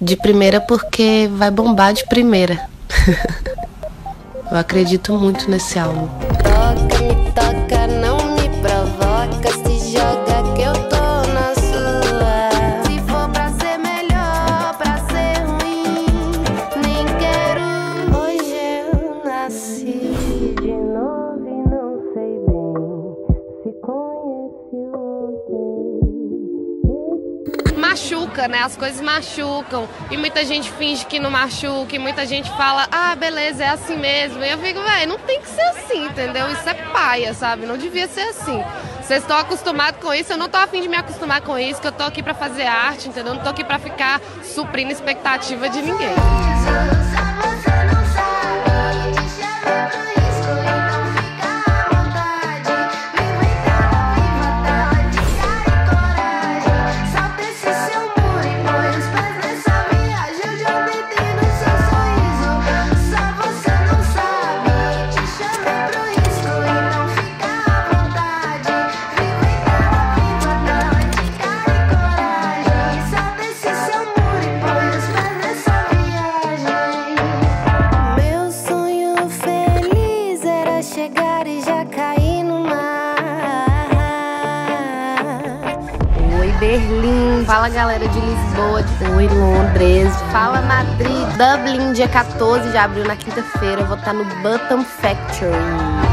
de primeira porque vai bombar de primeira. Eu acredito muito nesse álbum. Toca, me toca, não me provoca, se joga que eu tô na sua. Se for pra ser melhor, pra ser ruim, nem quero. Hoje eu nasci de novo e não sei bem se conheci ontem. Machuca, né? As coisas machucam. E muita gente finge que não machuca, e muita gente fala, ah, beleza, é assim mesmo. E eu fico, velho, não tem que ser assim, entendeu? Isso é paia, sabe? Não devia ser assim. Vocês estão acostumados com isso, eu não tô afim de me acostumar com isso, que eu tô aqui pra fazer arte, entendeu? Não tô aqui pra ficar suprindo expectativa de ninguém. Berlim, fala galera de Lisboa, de Londres, fala Madrid, Dublin, dia 14 de abril, na quinta-feira, eu vou estar no Button Factory.